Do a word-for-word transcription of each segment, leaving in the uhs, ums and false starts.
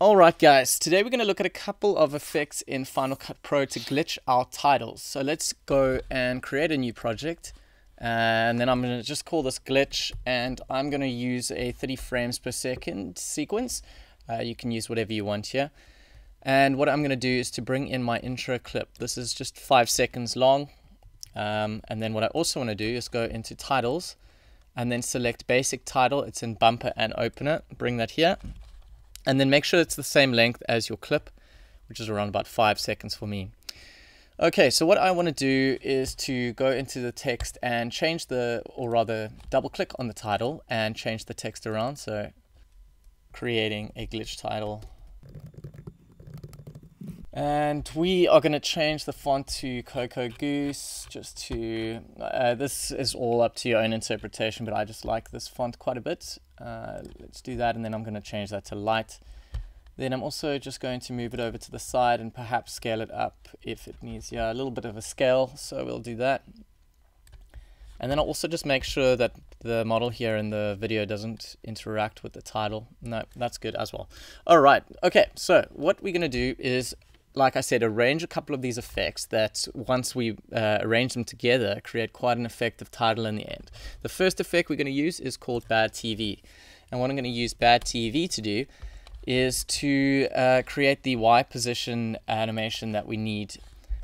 Alright guys, today we're going to look at a couple of effects in Final Cut Pro to glitch our titles. So let's go and create a new project, and then I'm going to just call this glitch, and I'm going to use a thirty frames per second sequence. Uh, you can use whatever you want here. And what I'm going to do is to bring in my intro clip. This is just five seconds long. Um, and then what I also want to do is go into titles and then select basic title. It's in bumper and opener. Bring that here. And then make sure it's the same length as your clip, which is around about five seconds for me. Okay, so what I want to do is to go into the text and change the, or rather double click on the title and change the text around. So creating a glitch title. And we are going to change the font to Cocoa Goose, just to, uh, this is all up to your own interpretation, but I just like this font quite a bit. Uh, let's do that, and then I'm going to change that to light. Then I'm also just going to move it over to the side and perhaps scale it up if it needs, yeah, a little bit of a scale, so we'll do that. And then I'll also just make sure that the model here in the video doesn't interact with the title. No, that's good as well. All right, okay, so what we're going to do is, like I said, arrange a couple of these effects that once we uh, arrange them together, create quite an effective title in the end. The first effect we're going to use is called Bad T V. And what I'm going to use Bad T V to do is to uh, create the Y position animation that we need.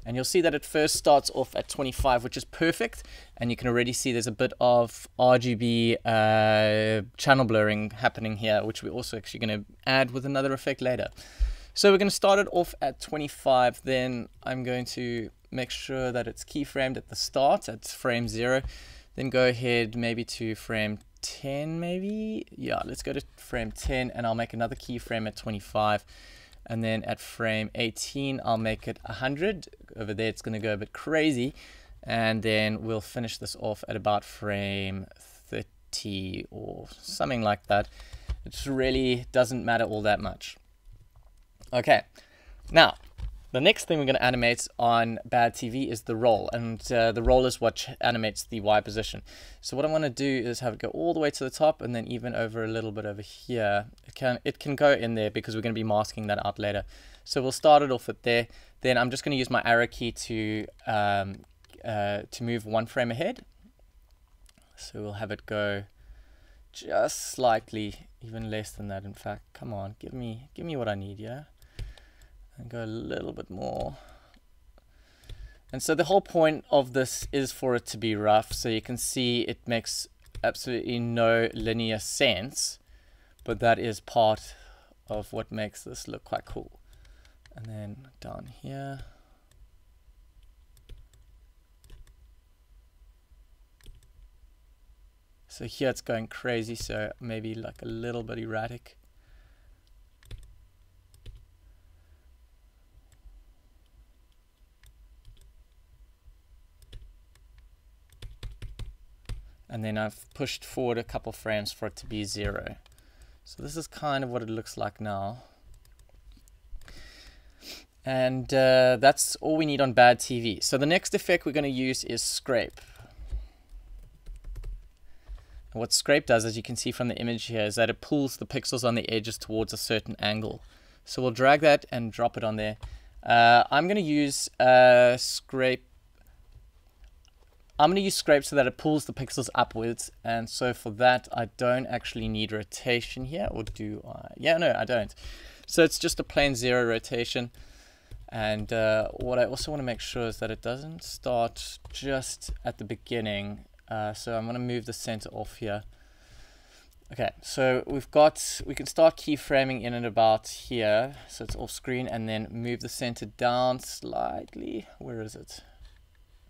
And you'll see that it first starts off at twenty-five, which is perfect. And you can already see there's a bit of R G B uh, channel blurring happening here, which we're also actually going to add with another effect later. So we're going to start it off at twenty-five, then I'm going to make sure that it's keyframed at the start, at frame zero, then go ahead maybe to frame ten maybe? Yeah, let's go to frame ten, and I'll make another keyframe at twenty-five, and then at frame eighteen I'll make it one hundred, over there it's going to go a bit crazy, and then we'll finish this off at about frame thirty or something like that. It really doesn't matter all that much. Okay, now the next thing we're going to animate on Bad T V is the roll, and uh, the roll is what animates the Y position. So what I want to do is have it go all the way to the top, and then even over a little bit over here. It can it can go in there because we're going to be masking that out later. So we'll start it off at there. Then I'm just going to use my arrow key to um, uh, to move one frame ahead. So we'll have it go just slightly, even less than that. In fact, come on, give me give me what I need, yeah. And go a little bit more. And so the whole point of this is for it to be rough, so you can see it makes absolutely no linear sense, but that is part of what makes this look quite cool. And then down here. So here it's going crazy, so maybe like a little bit erratic. And then I've pushed forward a couple frames for it to be zero. So this is kind of what it looks like now. And uh, that's all we need on Bad T V. So the next effect we're going to use is Scrape. And what Scrape does, as you can see from the image here, is that it pulls the pixels on the edges towards a certain angle. So we'll drag that and drop it on there. Uh, I'm going to use uh, Scrape I'm going to use Scrape so that it pulls the pixels upwards, and so for that I don't actually need rotation here, or do I? Yeah, no, I don't. So it's just a plain zero rotation, and uh, what I also want to make sure is that it doesn't start just at the beginning, uh, so I'm going to move the center off here. Okay, so we've got, we can start keyframing in and about here, so it's off screen, and then move the center down slightly. Where is it?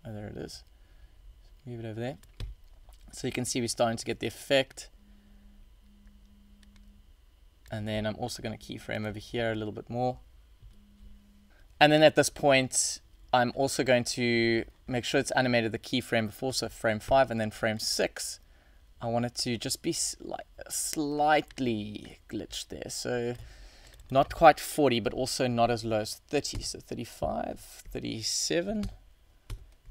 Oh, there it is. Move it over there. So you can see we're starting to get the effect. And then I'm also going to keyframe over here a little bit more. And then at this point, I'm also going to make sure it's animated the keyframe before, so frame five and then frame six. I want it to just be sli- slightly glitched there. So not quite forty, but also not as low as thirty. So thirty-five, thirty-seven,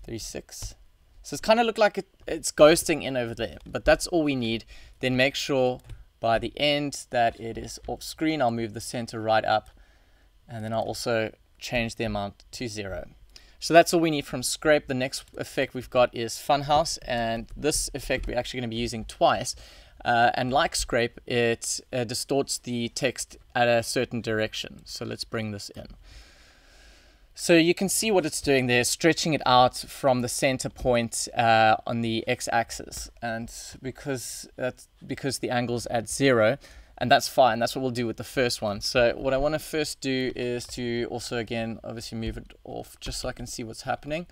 thirty-six. So it's kind of looked like it, it's ghosting in over there, but that's all we need. Then make sure by the end that it is off screen, I'll move the center right up, and then I'll also change the amount to zero. So that's all we need from Scrape. The next effect we've got is Funhouse, and this effect we're actually going to be using twice. Uh, and like Scrape, it uh, distorts the text at a certain direction. So let's bring this in. So you can see what it's doing there, stretching it out from the center point uh, on the x-axis, and because that's because the angle's at zero, and that's fine. That's what we'll do with the first one. So what I want to first do is to also again obviously move it off just so I can see what's happening.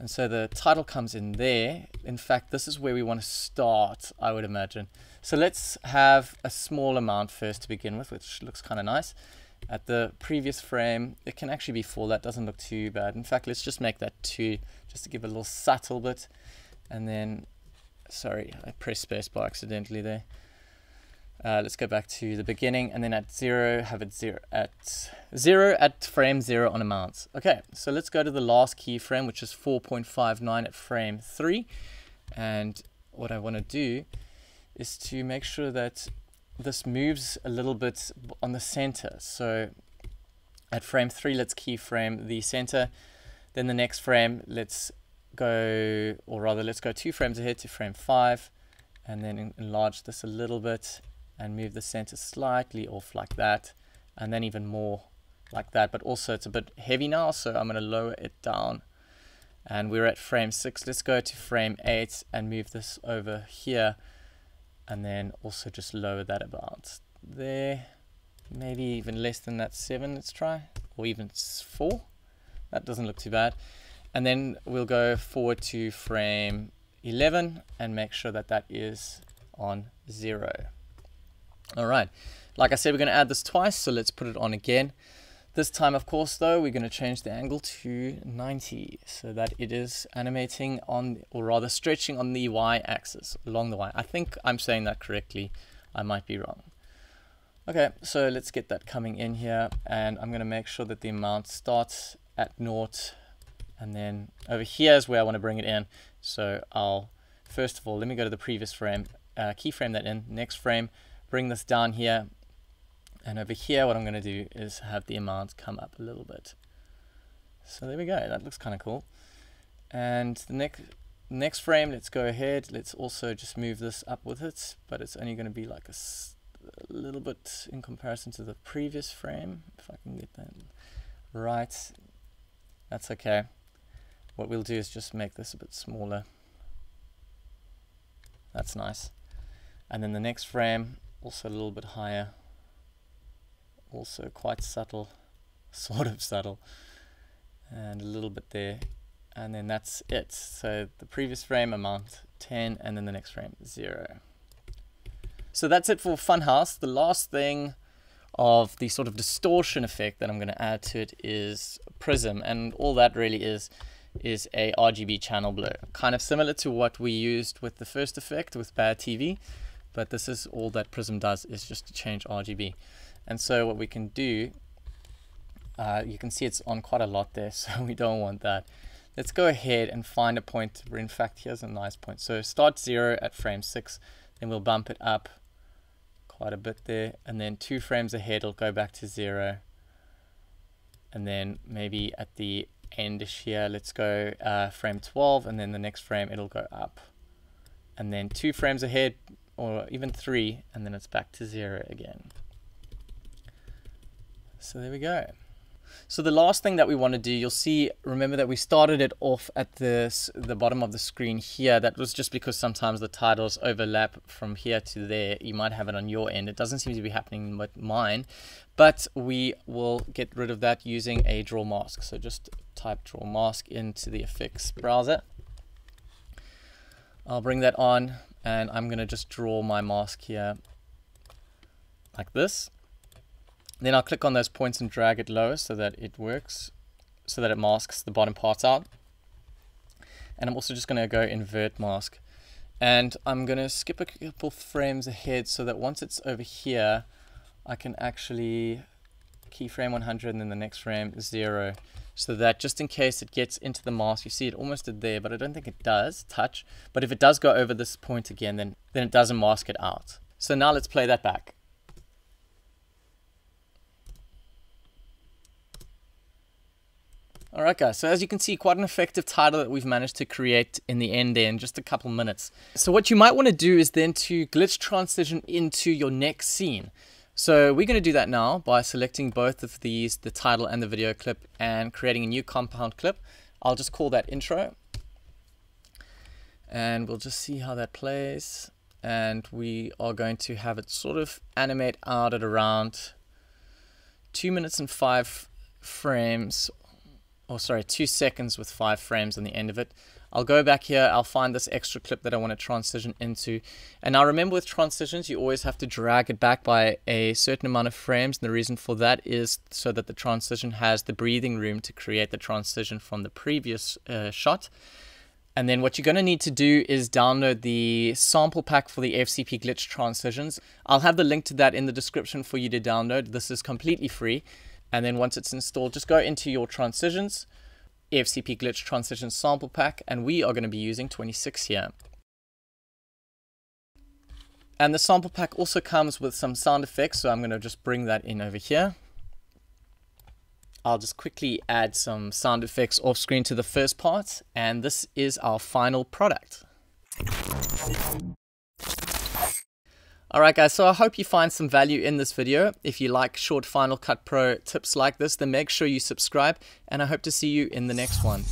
And so the title comes in there. In fact, this is where we want to start, I would imagine. So let's have a small amount first to begin with, which looks kind of nice. At the previous frame, it can actually be full. That doesn't look too bad. In fact, let's just make that two, just to give it a little subtle bit. And then, sorry, I pressed spacebar accidentally there. Uh, let's go back to the beginning, and then at zero, have it zero at zero at frame zero on amounts. Okay, so let's go to the last keyframe, which is four point five nine at frame three. And what I want to do is to make sure that this moves a little bit on the center. So at frame three, let's keyframe the center. Then the next frame, let's go, or rather let's go two frames ahead to frame five, and then enlarge this a little bit and move the center slightly off like that, and then even more like that. But also it's a bit heavy now, so I'm gonna lower it down. And we're at frame six. Let's go to frame eight and move this over here, and then also just lower that about there, maybe even less than that, seven, let's try, or even four. That doesn't look too bad. And then we'll go forward to frame eleven and make sure that that is on zero. All right, like I said, we're gonna add this twice, so let's put it on again. This time, of course, though, we're gonna change the angle to ninety so that it is animating on, or rather stretching on the y-axis, along the y. I think I'm saying that correctly. I might be wrong. Okay, so let's get that coming in here, and I'm gonna make sure that the amount starts at naught, and then over here is where I wanna bring it in. So I'll, first of all, let me go to the previous frame, uh, keyframe that in, next frame, bring this down here, and over here what I'm going to do is have the amount come up a little bit. So there we go, that looks kind of cool. And the next next frame, let's go ahead, let's also just move this up with it, but it's only going to be like a, a little bit in comparison to the previous frame, if I can get that right. That's okay. What we'll do is just make this a bit smaller. That's nice. And then the next frame, also a little bit higher, also quite subtle, sort of subtle, and a little bit there, and then that's it. So the previous frame amount ten, and then the next frame zero. So that's it for Funhouse. The last thing of the sort of distortion effect that I'm going to add to it is Prism, and all that really is is a R G B channel blur, kind of similar to what we used with the first effect with Bad T V, but this is all that Prism does, is just to change R G B. And so what we can do, uh, you can see it's on quite a lot there, so we don't want that. Let's go ahead and find a point where, in fact, here's a nice point. So start zero at frame six, then we'll bump it up quite a bit there, and then two frames ahead, it'll go back to zero. And then maybe at the endish here, let's go uh, frame twelve, and then the next frame, it'll go up. And then two frames ahead, or even three, and then it's back to zero again. So there we go. So the last thing that we want to do, you'll see, remember that we started it off at this, the bottom of the screen here. That was just because sometimes the titles overlap from here to there. You might have it on your end. It doesn't seem to be happening with mine, but we will get rid of that using a draw mask. So just type draw mask into the effects browser. I'll bring that on, and I'm going to just draw my mask here like this. Then I'll click on those points and drag it lower so that it works, so that it masks the bottom parts out. And I'm also just going to go invert mask. And I'm going to skip a couple frames ahead so that once it's over here, I can actually keyframe one hundred and then the next frame zero. So that just in case it gets into the mask, you see it almost did there, but I don't think it does touch. But if it does go over this point again, then, then it doesn't mask it out. So now let's play that back. All right, guys, so as you can see, quite an effective title that we've managed to create in the end there in just a couple minutes. So what you might want to do is then to glitch transition into your next scene. So we're going to do that now by selecting both of these, the title and the video clip, and creating a new compound clip. I'll just call that intro. And we'll just see how that plays. And we are going to have it sort of animate out at around two minutes and five frames. Oh, sorry, two seconds with five frames on the end of it. I'll go back here, I'll find this extra clip that I want to transition into. And now remember with transitions, you always have to drag it back by a certain amount of frames. And the reason for that is so that the transition has the breathing room to create the transition from the previous uh, shot. And then what you're going to need to do is download the sample pack for the F C P glitch transitions. I'll have the link to that in the description for you to download. This is completely free. And then once it's installed, just go into your transitions, F C P glitch transition sample pack, and we are going to be using twenty-six here. And the sample pack also comes with some sound effects, so I'm going to just bring that in over here. I'll just quickly add some sound effects off screen to the first part, and this is our final product. Alright guys, so I hope you find some value in this video. If you like short Final Cut Pro tips like this, then make sure you subscribe, and I hope to see you in the next one.